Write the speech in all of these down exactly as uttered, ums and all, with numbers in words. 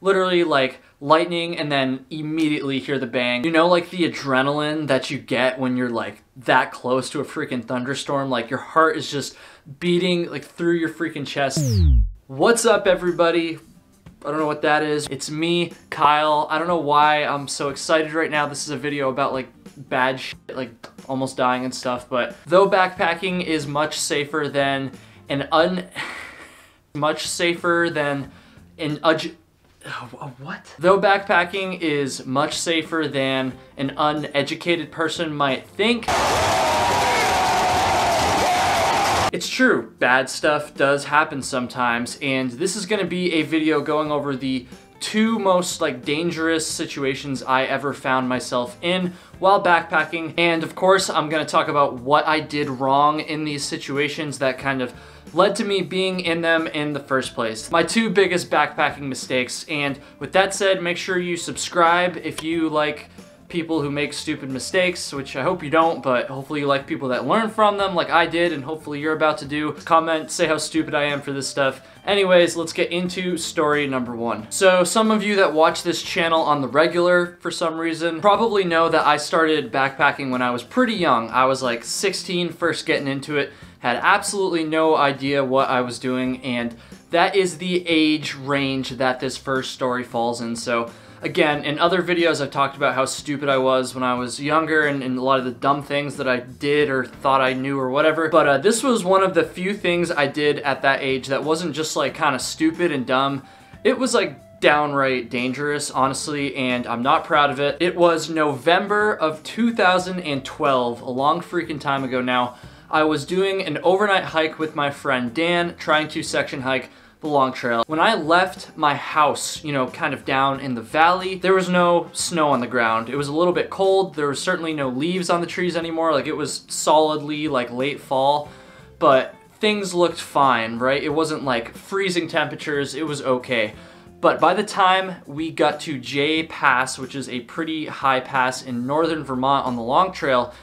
literally like lightning and then immediately hear the bang. You know, like the adrenaline that you get when you're like that close to a freaking thunderstorm, like your heart is just beating like through your freaking chest. What's up, everybody? I don't know what that is. It's me, Kyle. I don't know why I'm so excited right now. This is a video about like bad shit, like almost dying and stuff, but though backpacking is much safer than an un... much safer than an... What? Though backpacking is much safer than an uneducated person might think. It's true, bad stuff does happen sometimes, and this is gonna be a video going over the two most like dangerous situations I ever found myself in while backpacking. And of course, I'm gonna talk about what I did wrong in these situations that kind of led to me being in them in the first place. My two biggest backpacking mistakes. And with that said, make sure you subscribe if you like people who make stupid mistakes, which I hope you don't, but hopefully you like people that learn from them like I did, and hopefully you're about to do. Comment, say how stupid I am for this stuff. Anyways, let's get into story number one. So some of you that watch this channel on the regular for some reason probably know that I started backpacking when I was pretty young. I was like sixteen, first getting into it, had absolutely no idea what I was doing, and that is the age range that this first story falls in. So again, in other videos, I've talked about how stupid I was when I was younger and, and a lot of the dumb things that I did or thought I knew or whatever. But uh, this was one of the few things I did at that age that wasn't just like kind of stupid and dumb. It was like downright dangerous, honestly, and I'm not proud of it. It was November of two thousand twelve, a long freaking time ago now. I was doing an overnight hike with my friend Dan, trying to section hike the Long Trail. When I left my house, you know, kind of down in the valley, there was no snow on the ground. It was a little bit cold. There was certainly no leaves on the trees anymore. Like, it was solidly like late fall, but things looked fine, right? It wasn't like freezing temperatures. It was okay. But by the time we got to Jay Pass, which is a pretty high pass in northern Vermont on the Long Trail,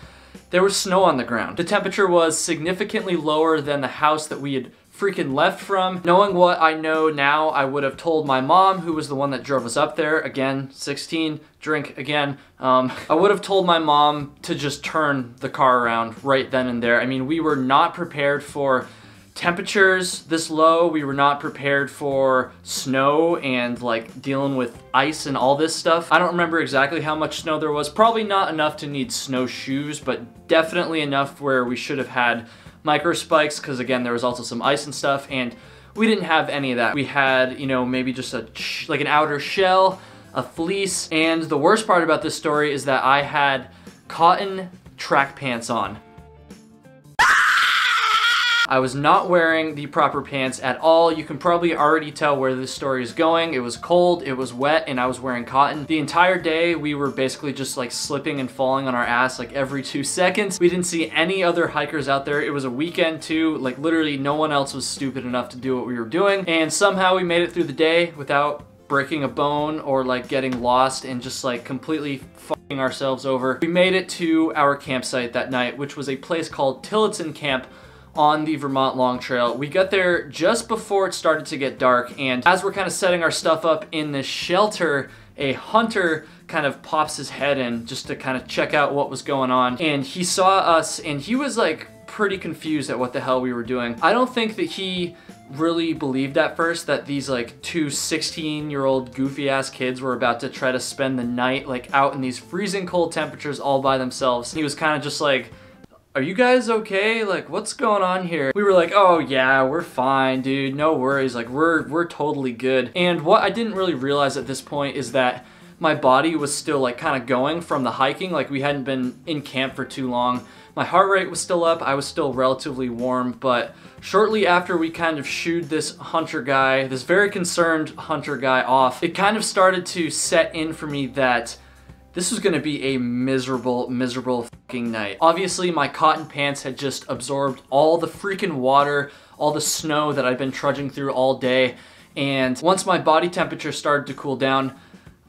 there was snow on the ground. The temperature was significantly lower than the house that we had freaking left from. Knowing what I know now, I would have told my mom, who was the one that drove us up there, again, sixteen, drink again. Um, I would have told my mom to just turn the car around right then and there. I mean, we were not prepared for temperatures this low. We were not prepared for snow and like dealing with ice and all this stuff. I don't remember exactly how much snow there was. Probably not enough to need snowshoes, but definitely enough where we should have had micro spikes, because again, there was also some ice and stuff, and we didn't have any of that. We had, you know, maybe just a like an outer shell, a fleece, and the worst part about this story is that I had cotton track pants on. I was not wearing the proper pants at all. You can probably already tell where this story is going. It was cold, it was wet, and I was wearing cotton. The entire day, we were basically just like slipping and falling on our ass like every two seconds. We didn't see any other hikers out there. It was a weekend too. Like, literally no one else was stupid enough to do what we were doing. And somehow we made it through the day without breaking a bone or like getting lost and just like completely fucking ourselves over. We made it to our campsite that night, which was a place called Tillotson Camp on the Vermont Long Trail. We got there just before it started to get dark, and as we're kind of setting our stuff up in this shelter, a hunter kind of pops his head in just to kind of check out what was going on, and he saw us and he was like pretty confused at what the hell we were doing. I don't think that he really believed at first that these like two sixteen year old goofy ass kids were about to try to spend the night like out in these freezing cold temperatures all by themselves. He was kind of just like, "Are you guys okay? Like, what's going on here?" We were like, "Oh yeah, we're fine, dude. No worries. Like, we're we're totally good." And what I didn't really realize at this point is that my body was still like kind of going from the hiking. Like, we hadn't been in camp for too long. My heart rate was still up. I was still relatively warm, but shortly after we kind of shooed this hunter guy, this very concerned hunter guy off, it kind of started to set in for me that this was gonna be a miserable, miserable fucking night. Obviously, my cotton pants had just absorbed all the freaking water, all the snow that I'd been trudging through all day, and once my body temperature started to cool down,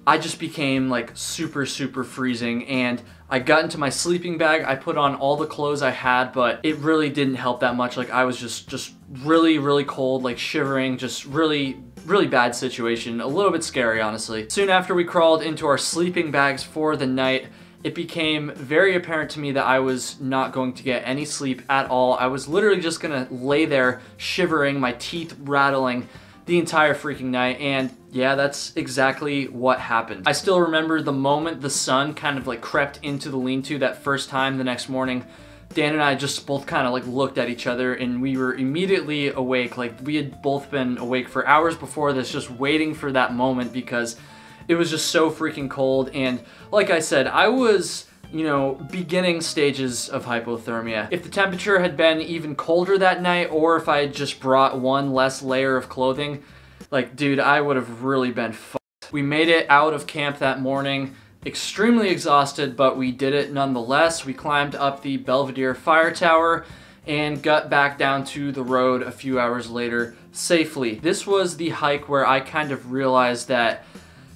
I just became like super, super freezing, and I got into my sleeping bag. I put on all the clothes I had, but it really didn't help that much. Like I was just, just really, really cold, like shivering, just really, really bad situation. A little bit scary, honestly. Soon after we crawled into our sleeping bags for the night, it became very apparent to me that I was not going to get any sleep at all. I was literally just gonna lay there shivering, my teeth rattling the entire freaking night, and yeah, that's exactly what happened. I still remember the moment the sun kind of like crept into the lean-to that first time the next morning. Dan and I just both kind of like looked at each other, and we were immediately awake. Like we had both been awake for hours before this, just waiting for that moment, because it was just so freaking cold. And like I said, I was, you know, beginning stages of hypothermia. If the temperature had been even colder that night, or if I had just brought one less layer of clothing, like, dude, I would have really been fucked. We made it out of camp that morning, extremely exhausted, but we did it nonetheless. We climbed up the Belvedere fire tower and got back down to the road a few hours later safely. This was the hike where I kind of realized that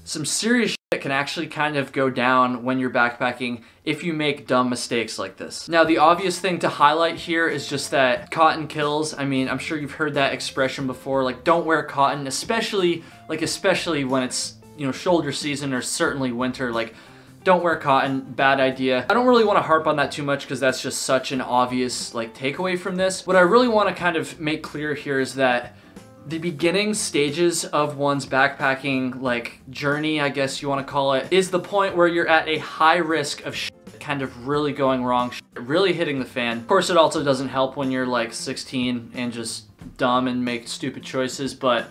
some serious shit can actually kind of go down when you're backpacking if you make dumb mistakes like this. Now, the obvious thing to highlight here is just that cotton kills. I mean, I'm sure you've heard that expression before, like don't wear cotton, especially like especially when it's, you know, shoulder season, or certainly winter. Like, don't wear cotton, bad idea. I don't really want to harp on that too much because that's just such an obvious like takeaway from this. What I really want to kind of make clear here is that the beginning stages of one's backpacking like journey, I guess you want to call it, is the point where you're at a high risk of shit kind of really going wrong, shit really hitting the fan. Of course, it also doesn't help when you're like sixteen and just dumb and make stupid choices, but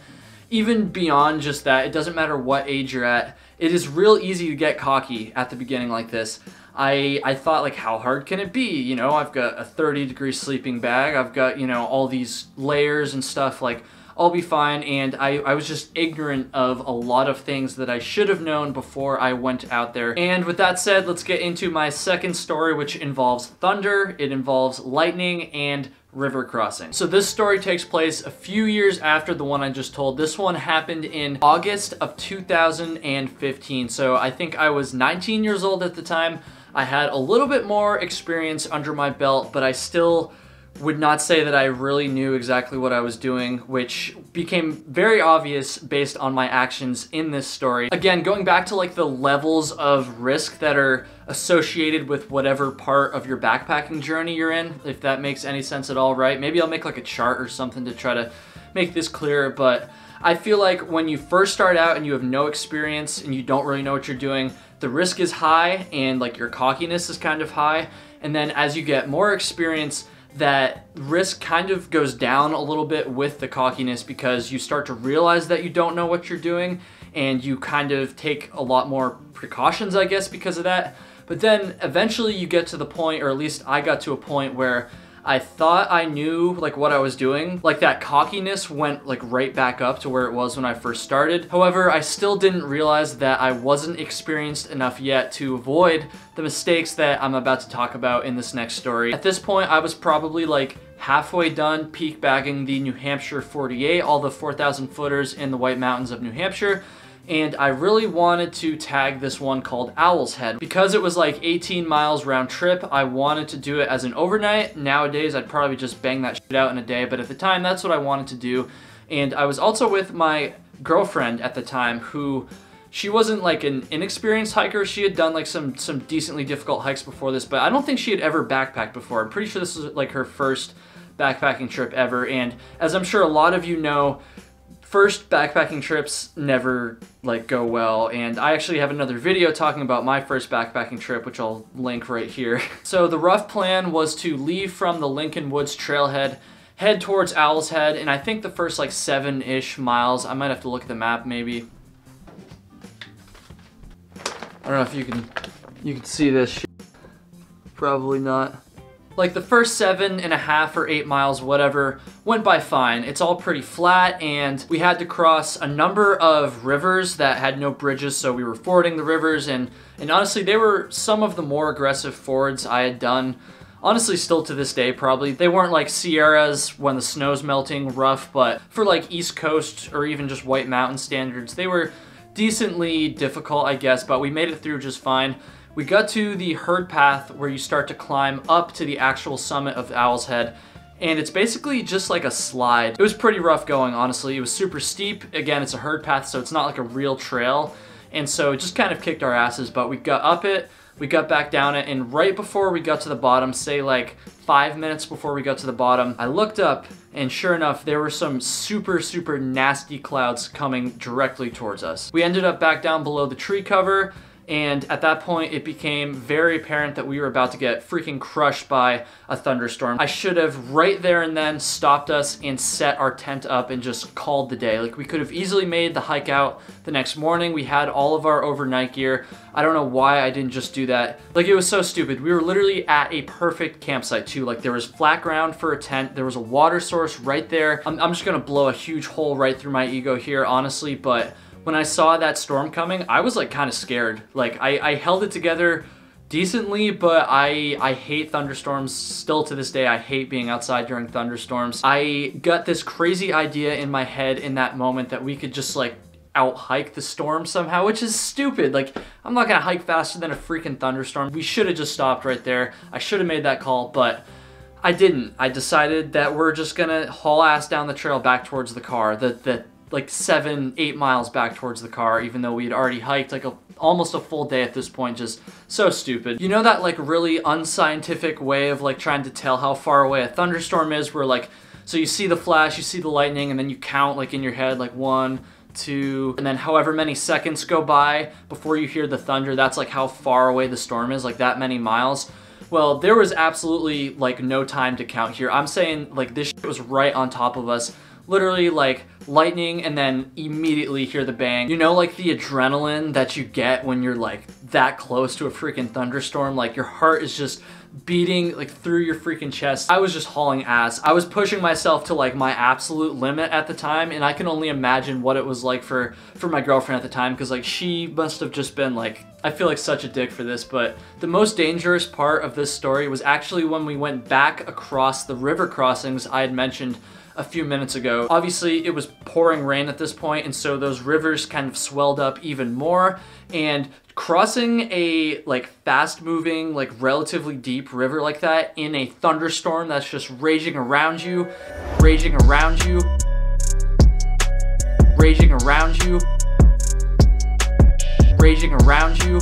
even beyond just that, it doesn't matter what age you're at, it is real easy to get cocky at the beginning like this. I, I thought, like, how hard can it be? You know, I've got a thirty degree sleeping bag, I've got, you know, all these layers and stuff, like, I'll be fine. And I, I was just ignorant of a lot of things that I should have known before I went out there. And with that said, let's get into my second story, which involves thunder, it involves lightning, and river crossing. So this story takes place a few years after the one I just told. This one happened in August of two thousand fifteen. So I think I was nineteen years old at the time. I had a little bit more experience under my belt, but I still would not say that I really knew exactly what I was doing, which became very obvious based on my actions in this story. Again, going back to like the levels of risk that are associated with whatever part of your backpacking journey you're in, if that makes any sense at all, right? Maybe I'll make like a chart or something to try to make this clearer, but I feel like when you first start out and you have no experience and you don't really know what you're doing, the risk is high and like your cockiness is kind of high. And then as you get more experience, that risk kind of goes down a little bit with the cockiness, because you start to realize that you don't know what you're doing and you kind of take a lot more precautions, I guess, because of that. But then eventually you get to the point, or at least I got to a point where I thought I knew like what I was doing. Like that cockiness went like right back up to where it was when I first started. However, I still didn't realize that I wasn't experienced enough yet to avoid the mistakes that I'm about to talk about in this next story. At this point, I was probably like halfway done peak bagging the New Hampshire forty-eight, all the four thousand footers in the White Mountains of New Hampshire. And I really wanted to tag this one called Owl's Head. Because it was like eighteen miles round trip, I wanted to do it as an overnight. Nowadays, I'd probably just bang that shit out in a day, but at the time, that's what I wanted to do. And I was also with my girlfriend at the time, who, she wasn't like an inexperienced hiker. She had done like some, some decently difficult hikes before this, but I don't think she had ever backpacked before. I'm pretty sure this was like her first backpacking trip ever. And as I'm sure a lot of you know, first backpacking trips never like go well, and I actually have another video talking about my first backpacking trip, which I'll link right here. So the rough plan was to leave from the Lincoln Woods Trailhead, head towards Owl's Head, and I think the first like seven-ish miles, I might have to look at the map maybe. I don't know if you can, you can see this shit. Probably not. Like the first seven and a half or eight miles, whatever, went by fine. It's all pretty flat, and we had to cross a number of rivers that had no bridges, so we were fording the rivers, and, and honestly, they were some of the more aggressive fords I had done. Honestly, still to this day, probably. They weren't like Sierras when the snow's melting rough, but for like East Coast or even just White Mountain standards, they were decently difficult, I guess, but we made it through just fine. We got to the herd path where you start to climb up to the actual summit of Owl's Head, and it's basically just like a slide. It was pretty rough going, honestly. It was super steep. Again, it's a herd path, so it's not like a real trail, and so it just kind of kicked our asses, but we got up it, we got back down it, and right before we got to the bottom, say like five minutes before we got to the bottom, I looked up, and sure enough, there were some super, super nasty clouds coming directly towards us. We ended up back down below the tree cover, and at that point, it became very apparent that we were about to get freaking crushed by a thunderstorm. I should have right there and then stopped us and set our tent up and just called the day. Like, we could have easily made the hike out the next morning. We had all of our overnight gear. I don't know why I didn't just do that. Like, it was so stupid. We were literally at a perfect campsite too. Like, there was flat ground for a tent. There was a water source right there. I'm, I'm just gonna blow a huge hole right through my ego here, honestly, but when I saw that storm coming, I was like kind of scared. Like I, I held it together decently, but I, I hate thunderstorms still to this day. I hate being outside during thunderstorms. I got this crazy idea in my head in that moment that we could just like out hike the storm somehow, which is stupid. Like, I'm not gonna hike faster than a freaking thunderstorm. We should have just stopped right there. I should have made that call, but I didn't. I decided that we're just gonna haul ass down the trail back towards the car. The, the, like seven, eight miles back towards the car, even though we had already hiked like a, almost a full day at this point, just so stupid. You know that like really unscientific way of like trying to tell how far away a thunderstorm is, where like, so you see the flash, you see the lightning, and then you count like in your head, like one, two, and then however many seconds go by before you hear the thunder, that's like how far away the storm is, like that many miles. Well, there was absolutely like no time to count here. I'm saying like this shit was right on top of us. Literally like lightning and then immediately hear the bang. You know, like the adrenaline that you get when you're like that close to a freaking thunderstorm, like your heart is just beating like through your freaking chest. I was just hauling ass. I was pushing myself to like my absolute limit at the time, and I can only imagine what it was like for, for my girlfriend at the time, because like she must have just been like, I feel like such a dick for this, but the most dangerous part of this story was actually when we went back across the river crossings I had mentioned a few minutes ago. Obviously, it was pouring rain at this point, and so those rivers kind of swelled up even more, and crossing a like fast-moving, like relatively deep river like that in a thunderstorm that's just raging around you, raging around you, raging around you, raging around you,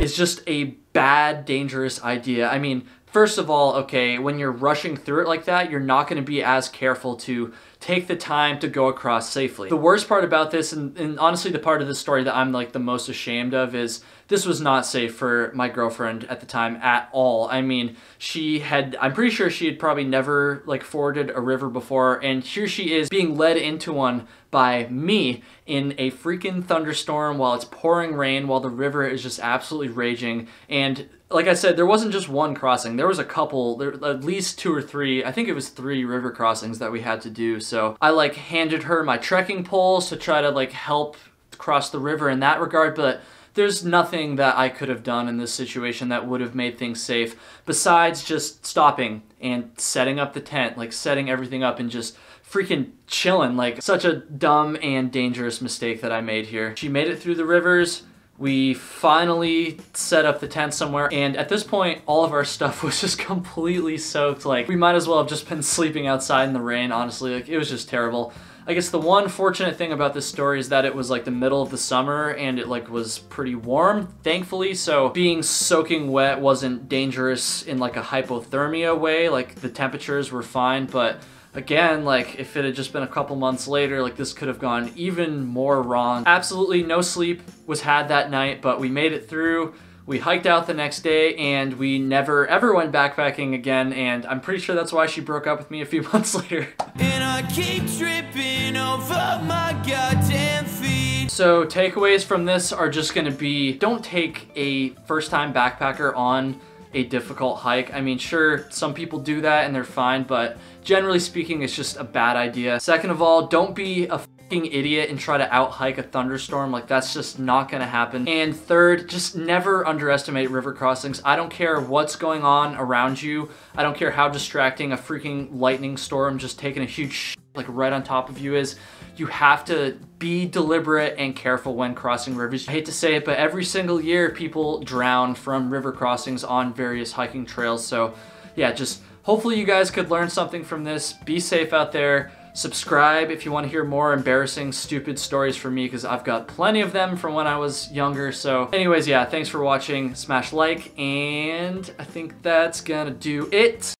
is just a bad, dangerous idea. I mean, first of all, okay, when you're rushing through it like that, you're not gonna be as careful to take the time to go across safely. The worst part about this, and, and honestly the part of the story that I'm like the most ashamed of, is this was not safe for my girlfriend at the time at all. I mean, she had, I'm pretty sure she had probably never like forded a river before, and here she is being led into one by me in a freaking thunderstorm while it's pouring rain, while the river is just absolutely raging. And like I said, there wasn't just one crossing. There was a couple, there at least two or three, I think it was three river crossings that we had to do. So I like handed her my trekking poles to try to like help cross the river in that regard, but there's nothing that I could have done in this situation that would have made things safe besides just stopping and setting up the tent, like setting everything up and just freaking chilling. Like, such a dumb and dangerous mistake that I made here. She made it through the rivers. We finally set up the tent somewhere, and at this point, all of our stuff was just completely soaked. Like, we might as well have just been sleeping outside in the rain, honestly. Like, it was just terrible. I guess the one fortunate thing about this story is that it was like the middle of the summer and it like was pretty warm, thankfully. So being soaking wet wasn't dangerous in like a hypothermia way. Like, the temperatures were fine, but again, like if it had just been a couple months later, like this could have gone even more wrong. Absolutely no sleep was had that night, but we made it through. We hiked out the next day, and we never ever went backpacking again, and I'm pretty sure that's why she broke up with me a few months later. And I keep tripping over my goddamn feet. So takeaways from this are just gonna be, don't take a first-time backpacker on a difficult hike. I mean, sure, some people do that and they're fine, but generally speaking, it's just a bad idea. Second of all, don't be a fucking idiot and try to out hike a thunderstorm. Like, that's just not gonna happen. And third, just never underestimate river crossings. I don't care what's going on around you. I don't care how distracting a freaking lightning storm just taking a huge like right on top of you is you have to be deliberate and careful when crossing rivers. I hate to say it, but every single year people drown from river crossings on various hiking trails. So yeah, just hopefully you guys could learn something from this. Be safe out there. Subscribe if you want to hear more embarrassing, stupid stories from me, because I've got plenty of them from when I was younger. So anyways, yeah, thanks for watching. Smash like, and I think that's gonna do it.